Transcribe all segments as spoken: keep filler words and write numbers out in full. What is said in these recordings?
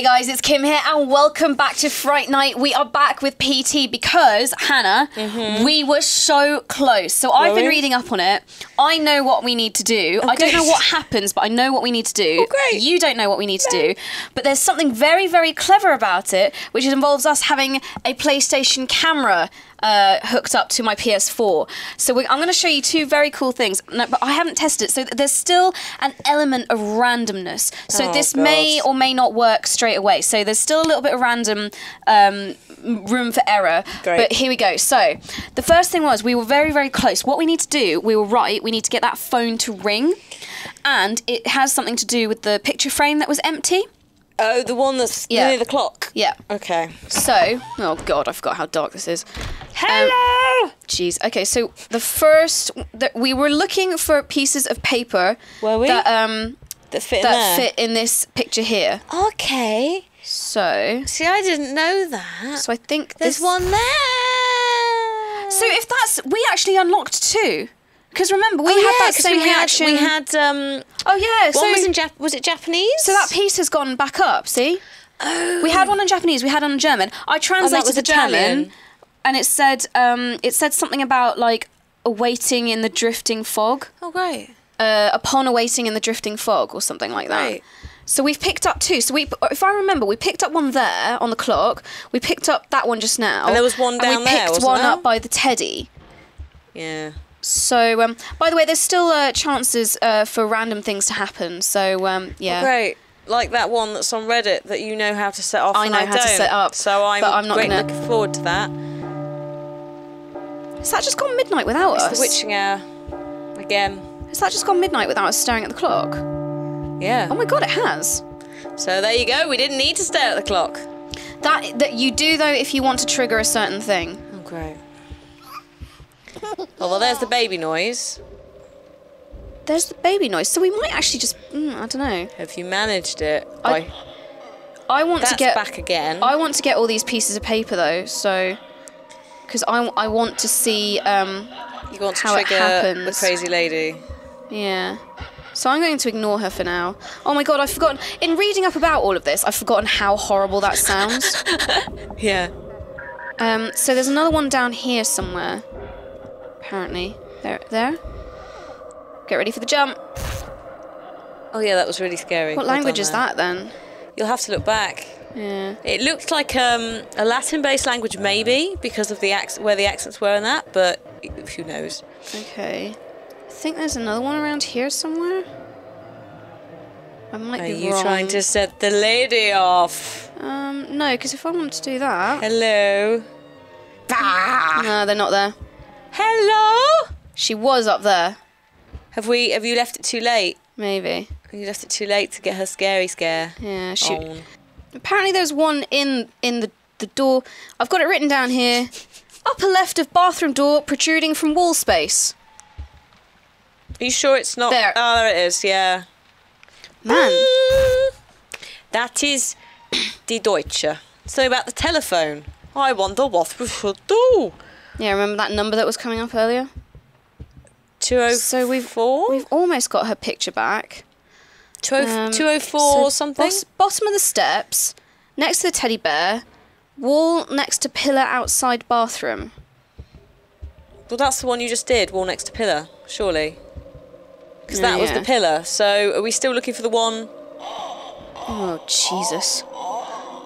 Hey guys, it's Kim here and welcome back to Fright Night. We are back with P T because, Hannah, mm-hmm. we were so close. So I've really? been reading up on it. I know what we need to do. Oh, I good. don't know what happens, but I know what we need to do. Oh, great. You don't know what we need to no. do. But there's something very, very clever about it, which involves us having a PlayStation camera Uh, hooked up to my P S four. So we, I'm going to show you two very cool things, no, but I haven't tested it, so there's still an element of randomness. So oh, this God. may or may not work straight away. So there's still a little bit of random um, room for error. Great. But here we go. So the first thing was we were very, very close. What we need to do, we were right, we need to get that phone to ring, and it has something to do with the picture frame that was empty. Oh, the one that's yeah. near the clock? Yeah. Okay. So, oh God, I forgot how dark this is. Hello! Jeez. Um, okay, so the first, the, we were looking for pieces of paper were we? that, um, that, fit, that in fit in this picture here. Okay. So. See, I didn't know that. So I think There's this, one there! So if that's, we actually unlocked two. Because remember, we oh, had yeah, that same we reaction. Had, we had. Um, oh yeah, so one was in Jap was it Japanese? So that piece has gone back up. See, oh. we had one in Japanese. We had one in German. I translated oh, the Italian. German, and it said um, it said something about like awaiting in the drifting fog. Oh great! Uh, upon awaiting in the drifting fog, or something like that. Right. So we've picked up two. So we, if I remember, we picked up one there on the clock. We picked up that one just now. And there was one down and we there. We picked wasn't one there? up by the teddy. Yeah. So, um, by the way, there's still uh, chances uh, for random things to happen. So, um, yeah. Oh, great. Like that one that's on Reddit that you know how to set off. I know I how don't. to set up. So I'm, but I'm not gonna... looking forward to that. Has that just gone midnight without it's us? The witching hour. Again. Has that just gone midnight without us staring at the clock? Yeah. Oh my God, it has. So there you go. We didn't need to stare at the clock. That that you do though if you want to trigger a certain thing. Oh great. Oh, well, there's the baby noise. There's the baby noise. So we might actually just... Mm, I don't know. Have you managed it? I, by... I want That's to get... back again. I want to get all these pieces of paper, though, so... Because I, I want to see um, you want to how trigger it happens. The crazy lady. Yeah. So I'm going to ignore her for now. Oh, my God, I've forgotten... In reading up about all of this, I've forgotten how horrible that sounds. Yeah. Um, so there's another one down here somewhere. Apparently. There, there. Get ready for the jump. Oh yeah, that was really scary. What well language is there. that then? You'll have to look back. Yeah. It looked like um, a Latin-based language maybe, because of the ac where the accents were in that, but who knows. Okay. I think there's another one around here somewhere. I might Are be you wrong. trying to set the lady off? Um, no, because if I want to do that... Hello? Bah! No, they're not there. Hello? She was up there. Have we? Have you left it too late? Maybe. You left it too late to get her scary scare. Yeah. She. On. Apparently, there's one in in the the door. I've got it written down here. Upper left of bathroom door, protruding from wall space. Are you sure it's not? There. Oh, there it is. Yeah. Man. Mm. That is die Deutsche. So about the telephone. I wonder what we should do. Yeah, remember that number that was coming up earlier? two oh four? So we've, we've almost got her picture back. two oh four um, or so something? Boss, bottom of the steps, next to the teddy bear, wall next to pillar outside bathroom. Well, that's the one you just did, wall next to pillar, surely. Because oh, that yeah. was the pillar. So are we still looking for the one? Oh, Jesus.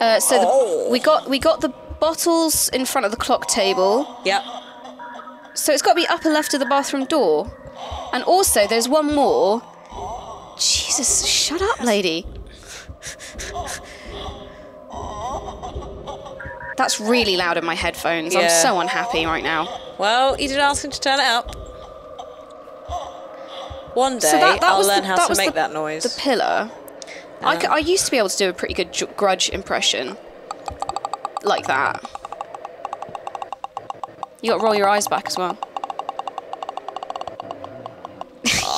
Uh, so oh. The, we got we got the... bottles in front of the clock table. Yep. So it's got to be upper left of the bathroom door. And also, there's one more. Jesus, shut up, lady. That's really loud in my headphones. Yeah. I'm so unhappy right now. Well, you did ask him to turn it up. One day, so that, that I'll learn the, how that to make the, that noise. The pillar. Um. I, I used to be able to do a pretty good Grudge impression. Like that. You got to roll your eyes back as well. Oh,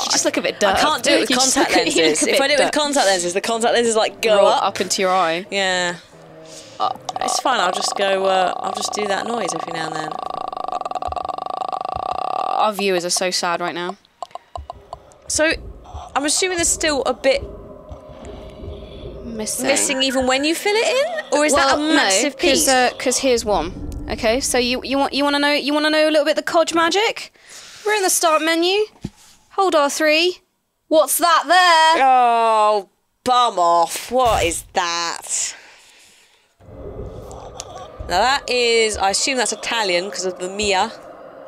you just look a bit dumb. I can't do it with you contact lenses. If I do it with contact lenses, the contact lenses like go roll up. up into your eye. Yeah. Uh, it's fine. I'll just go. Uh, I'll just do that noise every now and then. Our viewers are so sad right now. So, I'm assuming there's still a bit. missing. Missing even when you fill it in, or is well, that a massive no, piece? Because uh, here's one. Okay, so you you want you want to know you want to know a little bit of the Codge magic? We're in the start menu. Hold R three. What's that there? Oh, bum off! What is that? Now that is, I assume that's Italian because of the Mia.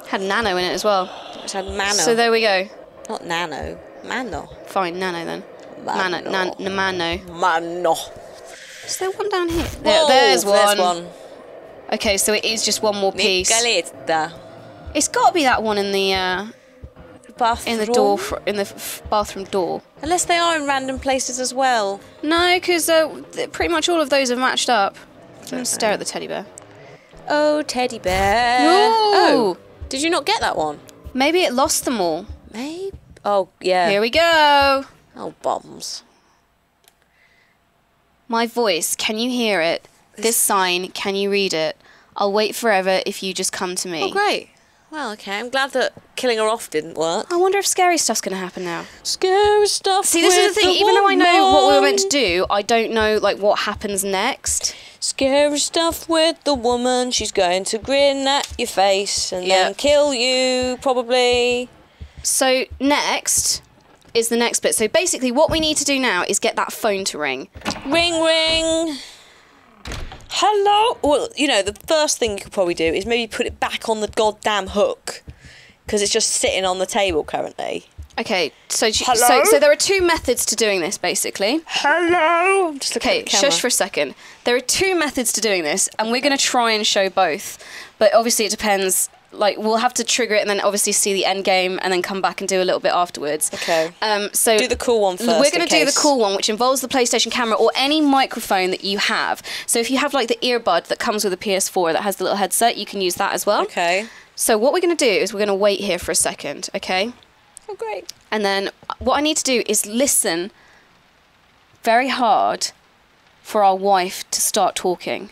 Had nano in it as well. It's had mano. So there we go. Not nano, mano. Fine, nano then. Mano, mano, nan, mano. Mano. Is there one down here? Whoa, there, there's one. There's one. Okay, so it is just one more piece. Nicoletta. It's got to be that one in the uh, bathroom. In the door, fr in the f bathroom door. Unless they are in random places as well. No, because uh, pretty much all of those have matched up. Don't stare at the teddy bear. Oh, teddy bear. No. Oh, did you not get that one? Maybe it lost them all. Maybe. Oh, yeah. Here we go. Oh, bombs. My voice, can you hear it? This sign, can you read it? I'll wait forever if you just come to me. Oh, great. Well, okay. I'm glad that killing her off didn't work. I wonder if scary stuff's going to happen now. Scary stuff. See, this is the thing. Even though I know what we were meant to do, I don't know like what happens next. Scary stuff with the woman. She's going to grin at your face and yep. then kill you, probably. So next is the next bit. So basically, what we need to do now is get that phone to ring. Ring, ring. Hello? Well, you know, the first thing you could probably do is maybe put it back on the goddamn hook because it's just sitting on the table currently. Okay, so, she, so so there are two methods to doing this, basically. Hello? I'm just looking okay, at the camera. Shush for a second. There are two methods to doing this, and we're going to try and show both. But obviously it depends. Like, we'll have to trigger it and then obviously see the end game and then come back and do a little bit afterwards. Okay. Um, so do the cool one first. We're going to do the cool one, which involves the PlayStation camera or any microphone that you have. So if you have, like, the earbud that comes with a P S four that has the little headset, you can use that as well. Okay. So what we're going to do is we're going to wait here for a second, okay? Oh, great. And then what I need to do is listen very hard for our wife to start talking.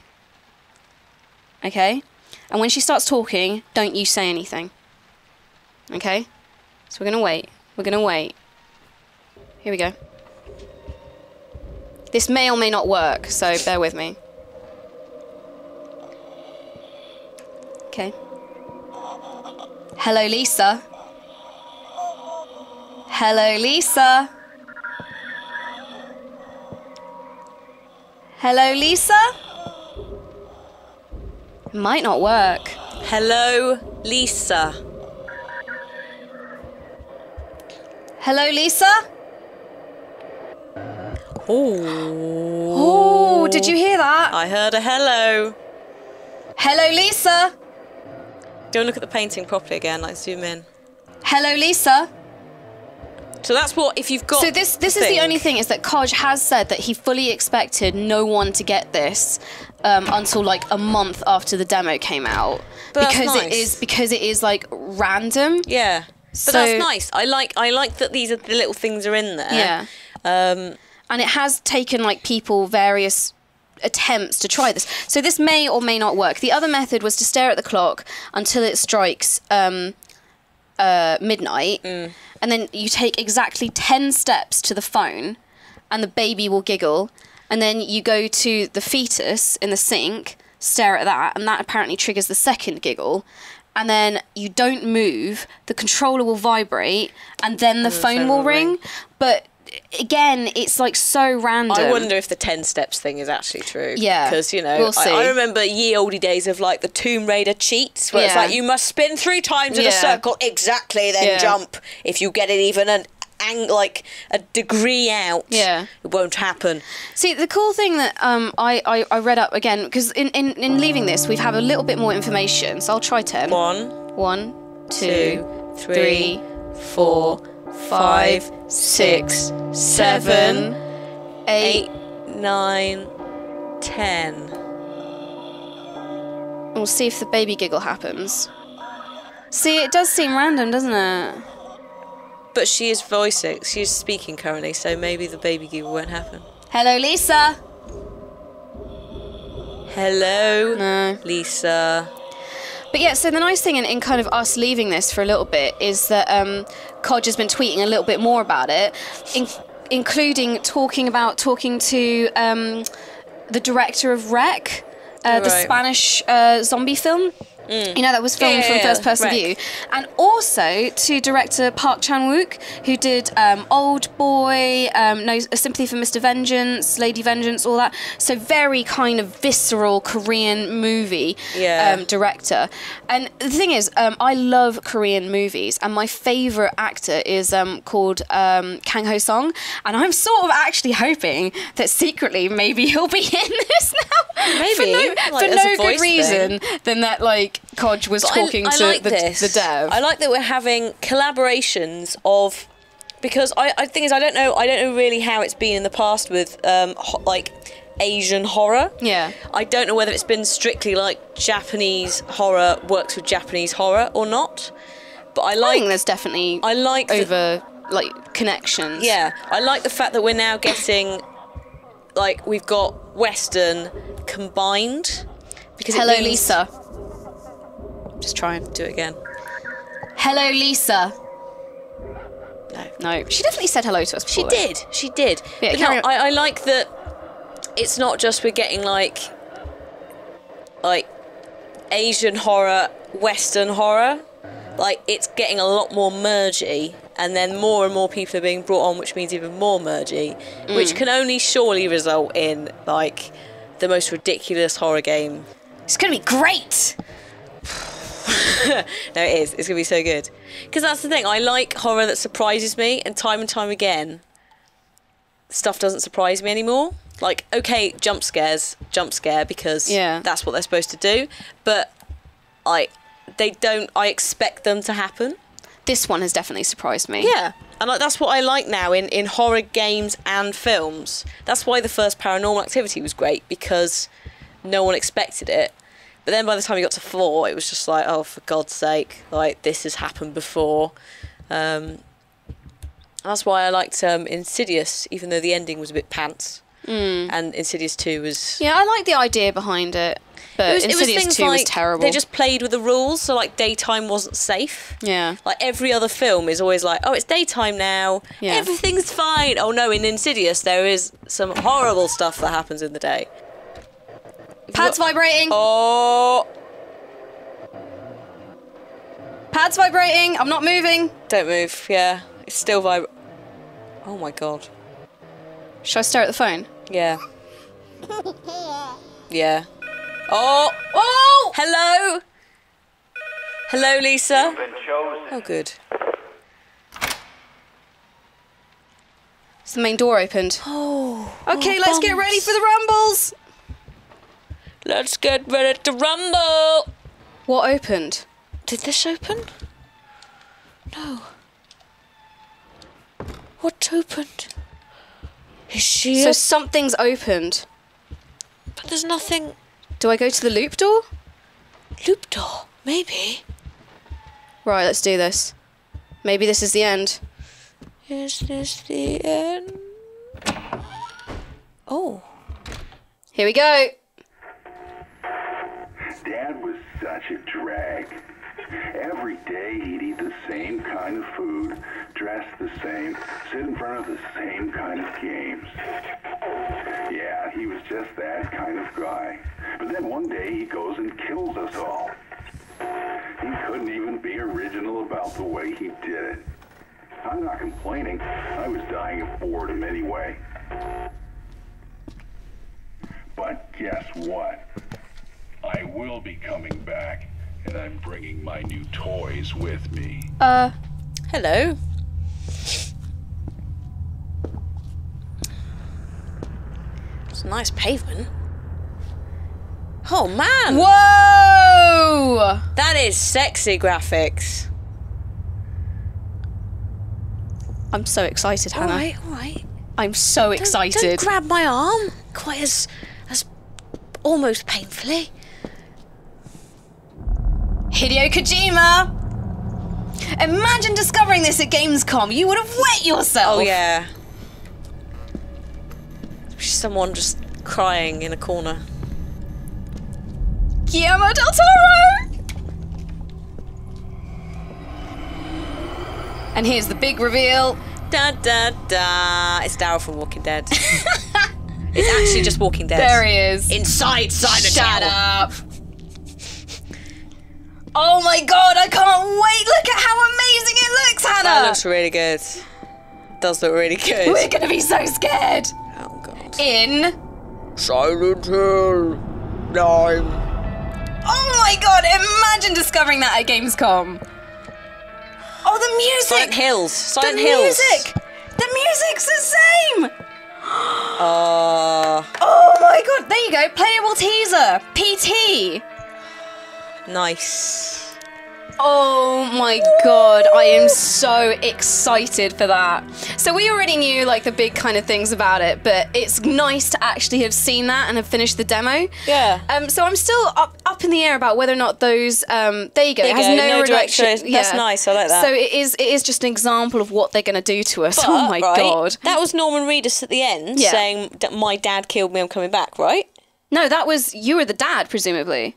Okay? And when she starts talking, don't you say anything. Okay? So we're going to wait. We're going to wait. Here we go. This may or may not work, so bear with me. Okay. Hello, Lisa. Hello, Lisa. Hello, Lisa. Might not work. Hello, Lisa. Hello, Lisa. Oh. Oh, did you hear that? I heard a hello. Hello, Lisa. Do you want to look at the painting properly again? Like zoom in. Hello, Lisa. So that's what, if you've got... So this this is the only thing, is that Kaj has said that he fully expected no one to get this um, until like a month after the demo came out. But because that's nice. it is because it is like random. Yeah. But so, that's nice. I like I like that these are the little things are in there. Yeah. Um, and it has taken like people various attempts to try this. So this may or may not work. The other method was to stare at the clock until it strikes um, uh, midnight. Mm. And then you take exactly ten steps to the phone and the baby will giggle. And then you go to the fetus in the sink, stare at that, and that apparently triggers the second giggle. And then you don't move, the controller will vibrate, and then the, and the phone, phone will, will ring. ring. But again, it's like so random. I wonder if the ten steps thing is actually true. Yeah. Because, you know, we'll I, I remember ye olde days of like the Tomb Raider cheats where yeah. it's like you must spin three times yeah. in a circle exactly, then yeah. jump. If you get it even an ang like a degree out, yeah. it won't happen. See, the cool thing that um, I, I, I read up again, because in, in, in leaving this, we have a little bit more information. So I'll try ten. One. One, two, two three, three, four, five, six, seven, eight, nine, ten. And we'll see if the baby giggle happens. See, it does seem random, doesn't it? But she is voicing, she's speaking currently, so maybe the baby giggle won't happen. Hello, Lisa. Hello, no. Lisa. But yeah, so the nice thing in, in kind of us leaving this for a little bit is that um, Codge has been tweeting a little bit more about it, in including talking about talking to um, the director of Rec, uh, right. the Spanish uh, zombie film. Mm. You know, that was filmed yeah, yeah, from yeah. first-person view. And also to director Park Chan-wook, who did um, Old Boy, um, No Sympathy for Mister Vengeance, Lady Vengeance, all that. So very kind of visceral Korean movie yeah. um, director. And the thing is, um, I love Korean movies, and my favourite actor is um, called um, Kang-ho Song. And I'm sort of actually hoping that secretly maybe he'll be in this now. Maybe. For no, like, for no good reason thing. than that, like, Codge was but talking I, I to like the, the dev. I like that we're having collaborations of, because I, I think is I don't know I don't know really how it's been in the past with um ho like Asian horror. Yeah. I don't know whether it's been strictly like Japanese horror works with Japanese horror or not. But I like I think there's definitely I like over the, like connections. Yeah. I like the fact that we're now getting like we've got Western combined because Hello it means, Lisa. Just try and do it again. Hello, Lisa. No, no. She definitely said hello to us before. She did. She did. Yeah, but no, I, I like that it's not just we're getting like, like Asian horror, Western horror. Like, it's getting a lot more mergy, and then more and more people are being brought on, which means even more mergy, mm. which can only surely result in like the most ridiculous horror game. It's going to be great. No, it is. It's going to be so good. Because that's the thing. I like horror that surprises me, and time and time again, stuff doesn't surprise me anymore. Like, okay, jump scares, jump scare, because yeah. that's what they're supposed to do. But I, they don't. I expect them to happen. This one has definitely surprised me. Yeah, and like, that's what I like now in in horror games and films. That's why the first Paranormal Activity was great, because no one expected it. But then by the time you got to four, it was just like, oh, for God's sake, like, this has happened before. Um, that's why I liked um, Insidious, even though the ending was a bit pants. Mm. And Insidious two was... Yeah, I like the idea behind it, but it was, Insidious it was two like, was terrible. They just played with the rules, so, like, daytime wasn't safe. Yeah. Like, every other film is always like, oh, it's daytime now, yeah. everything's fine. Oh, no, in Insidious, there is some horrible stuff that happens in the day. Pad's vibrating. Oh. Pad's vibrating. I'm not moving. Don't move. Yeah. It's still vib. Oh my God. Should I stare at the phone? Yeah. Yeah. Oh. Oh. Hello. Hello, Lisa. You've been chosen. Oh, good. It's the main door opened. Oh. Okay, oh, let's bums. get ready for the rumbles. Let's get ready to rumble! What opened? Did this open? No. What opened? Is she... So something's opened. But there's nothing... Do I go to the loop door? Loop door? Maybe. Right, let's do this. Maybe this is the end. Is this the end? Oh. Here we go! Dad was such a drag. Every day he'd eat the same kind of food, dress the same, sit in front of the same kind of games. Yeah, he was just that kind of guy. But then one day he goes and kills us all. He couldn't even be original about the way he did it. I'm not complaining. I was dying of boredom anyway. But guess what? I will be coming back, and I'm bringing my new toys with me. Uh, hello. It's a nice pavement. Oh, man. Whoa! That is sexy graphics. I'm so excited, Hannah. All right, all right. I'm so don't, excited. Don't grab my arm quite as, as almost painfully. Hideo Kojima! Imagine discovering this at Gamescom. You would have wet yourself. Oh yeah. Someone just crying in a corner. Guillermo del Toro! And here's the big reveal. Da da da. It's Darryl from Walking Dead. It's actually just Walking Dead. There he is. Inside Silent Hills. Shut up. Oh my god, I can't wait. Look at how amazing it looks, Hannah. That looks really good. Does look really good. We're going to be so scared. Oh god. In Silent Hill nine. Oh my god, imagine discovering that at Gamescom. Oh, the music! Silent Hills. Silent the Hills. Music. The music's the same! Uh, oh my god, there you go. Playable teaser. P T. Nice. Oh my god, I am so excited for that. So we already knew like the big kind of things about it, but it's nice to actually have seen that and have finished the demo. Yeah. Um. So I'm still up up in the air about whether or not those. Um. There you go. There it has go. no, no direction. direction. Yeah. That's nice. I like that. So it is. It is just an example of what they're going to do to us. But, oh my right, god. That was Norman Reedus at the end yeah. saying that my dad killed me. I'm coming back. Right? No, that was you were the dad presumably.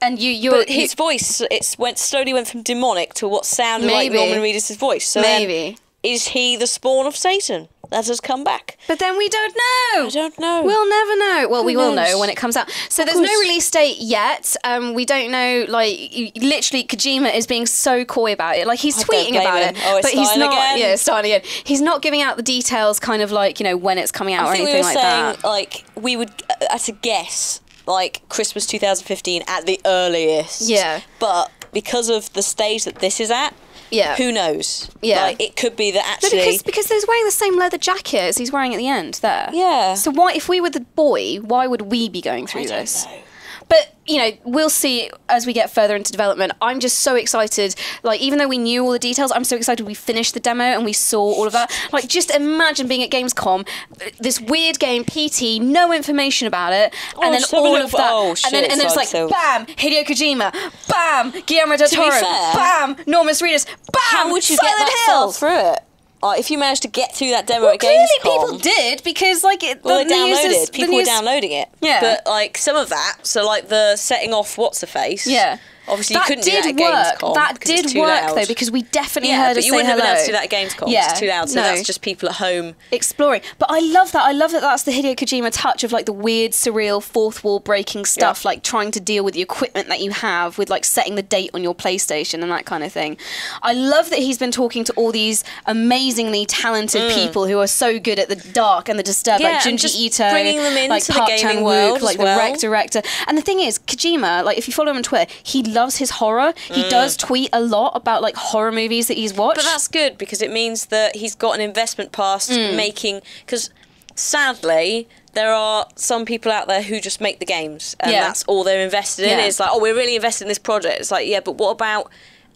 And you, you. But his you, voice it's went slowly went from demonic to what sounded maybe. like Norman Reedus' voice. So maybe. Then, is he the spawn of Satan that has come back? But then we don't know. I don't know. We'll never know. Well, Who we knows? will know when it comes out. So of there's course. no release date yet. Um, we don't know. Like, literally, Kojima is being so coy about it. Like, he's I tweeting about him. it, oh, it's but he's not. Again. Yeah, it's starting again. He's not giving out the details. Kind of like you know when it's coming out I or think anything we were like saying, that. Like we would, uh, at a guess, like Christmas two thousand fifteen at the earliest. Yeah. But because of the stage that this is at. Yeah. Who knows? Yeah. Like, it could be that actually... No, because, because he's wearing the same leather jacket as he's wearing at the end there. Yeah. So why, if we were the boy, why would we be going through I don't this? Know. But, you know, we'll see as we get further into development. I'm just so excited. Like, even though we knew all the details, I'm so excited we finished the demo and we saw all of that. Like, just imagine being at Gamescom, this weird game, P T, no information about it, and oh, then all of that. Oh, shit, and then, and then it's like, so. bam, Hideo Kojima, bam, Guillermo del Toro, bam, Norman Reedus, bam, How would you Silent get that Hill. through it? Uh, if you managed to get through that demo well, at Gamescom... Clearly people did, because, like... It, well, the they downloaded. Users, people the news... were downloading it. Yeah. But, like, some of that, so, like, the setting off what's-a-face... Yeah. Obviously, that you couldn't do that at work. Gamescom. That did work, loud. though, because we definitely yeah, heard but us you say wouldn't hello. have been able to do that at Gamescom. Yeah. It's too loud, so no. that's just people at home... Exploring. But I love that. I love that that's the Hideo Kojima touch of, like, the weird, surreal, fourth-wall-breaking stuff, yeah. like, trying to deal with the equipment that you have with, like, setting the date on your PlayStation and that kind of thing. I love that he's been talking to all these amazingly talented mm. people who are so good at the dark and the disturbed, yeah, like Junji Ito, bringing them into like, the Park Chan-wook, world like, well. the Rec director. And the thing is, Kojima, like, if you follow him on Twitter, he loves his horror. He mm. does tweet a lot about like horror movies that he's watched. But that's good because it means that he's got an investment past mm. making... Because sadly, there are some people out there who just make the games and yeah. that's all they're invested in. Yeah. It's like, oh, we're really invested in this project. It's like, yeah, but what about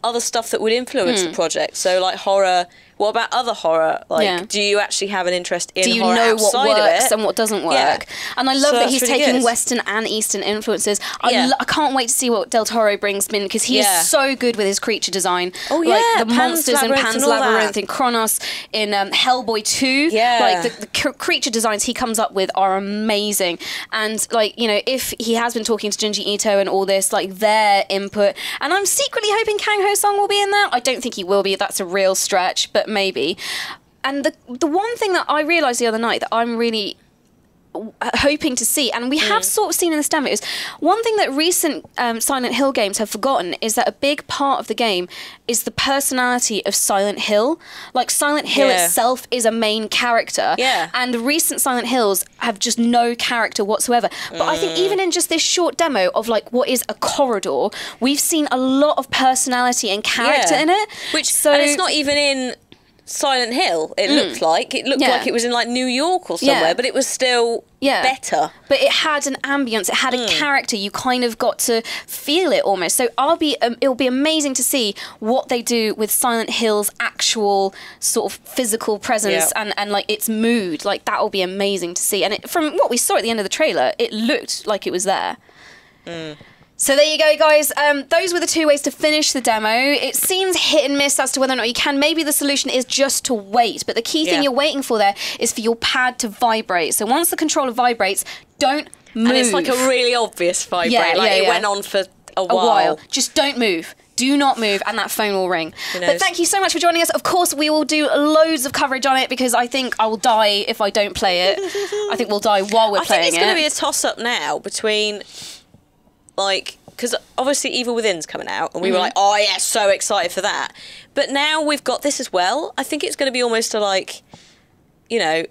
other stuff that would influence mm. the project? So like horror... What about other horror? Like, yeah. do you actually have an interest in horror? Do you horror know what works and what doesn't work? Yeah. And I love so that he's really taking good. Western and Eastern influences. I, yeah. I can't wait to see what Del Toro brings in because he yeah. is so good with his creature design. Oh yeah, like the Pan's monsters in Pan's and Labyrinth, in Cronos, in um, Hellboy two. Yeah, like the, the creature designs he comes up with are amazing. And like you know, if he has been talking to Junji Ito and all this, like their input. And I'm secretly hoping Kang-ho Song will be in there. I don't think he will be. That's a real stretch, but. Maybe. And the the one thing that I realised the other night that I'm really hoping to see, and we have mm. sort of seen in this demo, is one thing that recent um, Silent Hill games have forgotten is that a big part of the game is the personality of Silent Hill. Like Silent Hill yeah. itself is a main character. Yeah. And recent Silent Hills have just no character whatsoever. But mm. I think even in just this short demo of like what is a corridor, we've seen a lot of personality and character yeah. in it. Which so and it's not even in Silent Hill, it mm. looked like. It looked yeah. like it was in, like, New York or somewhere, yeah. but it was still yeah. better. But it had an ambience, it had mm. a character. You kind of got to feel it almost. So I'll be, um, it'll be amazing to see what they do with Silent Hill's actual sort of physical presence yeah. and, and, like, its mood. Like, that will be amazing to see. And it, from what we saw at the end of the trailer, it looked like it was there. Mm. So there you go, guys. Um, those were the two ways to finish the demo. It seems hit and miss as to whether or not you can. Maybe the solution is just to wait. But the key thing yeah. you're waiting for there is for your pad to vibrate. So once the controller vibrates, don't move. And it's like a really obvious vibrate. Yeah, like yeah, it yeah. went on for a while. a while. Just don't move. do not move and that phone will ring. But thank you so much for joining us. Of course, we will do loads of coverage on it because I think I will die if I don't play it. I think we'll die while we're I playing it. I think it's it. going to be a toss-up now between, like... Because obviously Evil Within's coming out, and we mm-hmm. were like, oh yeah, so excited for that. But now we've got this as well. I think it's going to be almost a, like, you know...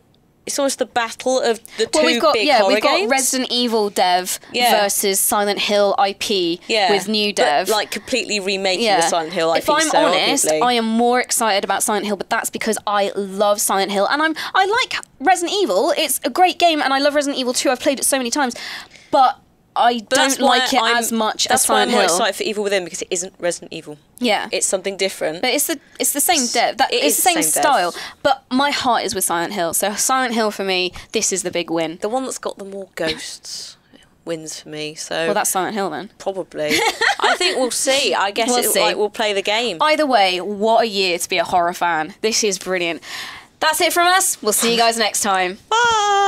It's almost the battle of the well, two we've got, big yeah, horror we've games. We've got Resident Evil dev yeah. versus Silent Hill I P yeah. with new dev. But, like, completely remaking yeah. the Silent Hill I P. If I'm so honest, obviously. I am more excited about Silent Hill, but that's because I love Silent Hill. And I'm, I like Resident Evil. It's a great game, and I love Resident Evil two. I've played it so many times. But I but don't like it I'm, as much as Silent Hill. That's why I'm more excited for Evil Within, because it isn't Resident Evil. Yeah. It's something different. But it's the it's the same dev. That, it it's the same, same style. Dev. But my heart is with Silent Hill. So Silent Hill for me, this is the big win. The one that's got the more ghosts wins for me. So well, that's Silent Hill then. Probably. I think we'll see. I guess we'll, it, like, we'll play the game. Either way, what a year to be a horror fan. This is brilliant. That's it from us. We'll see you guys next time. Bye.